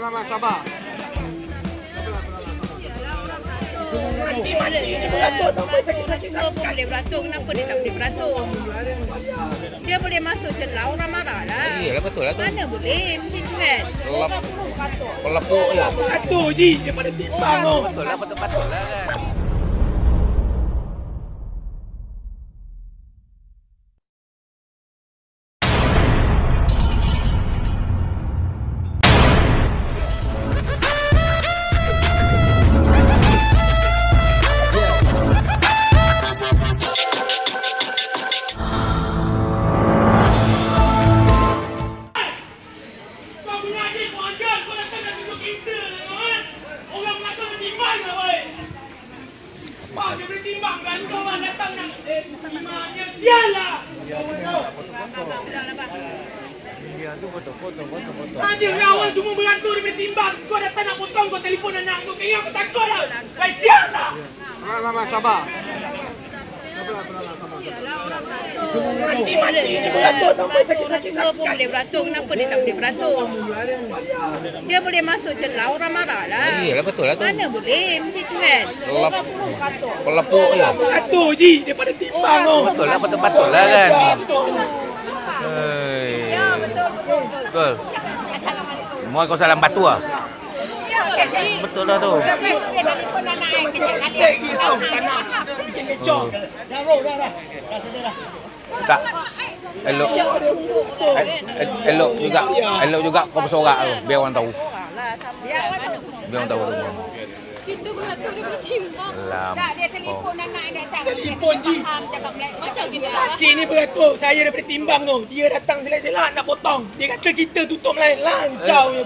Mama, coba. Mati dia beratur sampai sakit-sakit. Dia pun boleh beratur, kenapa dia tak boleh beratur? Dia boleh masuk celah, orang marah lah. Iyalah, betul lah tu. Mana boleh, macam tu kan? Orang tu beratur. Pelepuk je. Beratur je, daripada timbang tu. Betul lah, betul-betul lah kan. Sabar. Iyalah, orang beratur. Mati dia beratur sampai sakit-sakit. Dia pun boleh beratur, kenapa dia tak boleh beratur? Dia boleh masuk celah, orang marah lah. Iyalah, betul lah tu. Mana boleh, macam tu kan? Orang tu beratur. Pelepuk je. Beratur je, daripada timbang tu. Betul lah, betul-betul lah kan? Ya, betul-betul. Betul. Waalaikumsalam Batu lah. Betul lah tu. Tak. Elok. Elok juga. Elok juga kau bersorak tu. Biar orang tahu. Biar orang tahu. Kita beratur dia bertimbang. Tak, dia telefon anak dia datang. Telefon je. Macam kita lah. Cik ni beratur. Saya daripada timbang tu. Dia datang selak-selak nak potong. Dia kata kita tutup lain. Lancau je.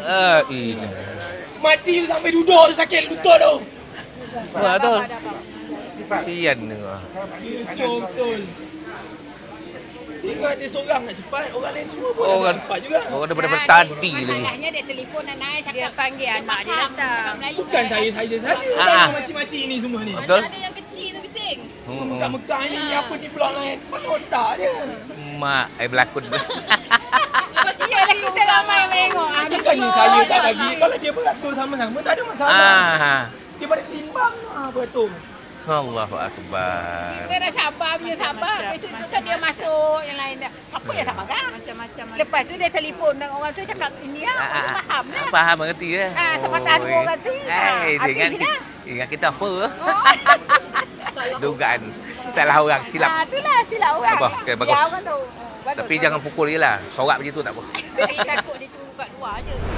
Makcik sampai duduk tu sakit lutut tu. Wah tu. Kesian tu. Betul. Ingat dia seorang nak cepat, orang lain semua pun nak cepat juga. Orang daripada bertadi lagi. Masalahnya dia telefon anak, dia panggil anak dia datang. Bukan saya saja. Makcik-makcik ni semua ni. Betul. Ada yang kecil tu bising. Mekah-mekah ni, apa ni pula lain. Mana otak dia? Mak, saya berlakon. Iyalah kita ramai tengok. Bukannya saya tak bagi. Kalau dia beratur sama-sama tak ada masalah. Dia pada timbang beratur. Allahu Akbar. Kita dah sabar punya sabar. Lepas tu kan dia masuk yang lain dah. Siapa yang tak makan? Macam-macam. Lepas tu dia telefon dengan orang tu cakap ini lah. Orang tu faham lah. Faham mengerti lah. Sepatah dua orang tu. Habis je lah. Ingat kita apa? Dugaan. Salah orang, silap. Itulah silap orang. Bagus. Bagus. Tapi jangan pukul je lah. Sorak macam tu tak apa. Saya takut dia tu buka luar je.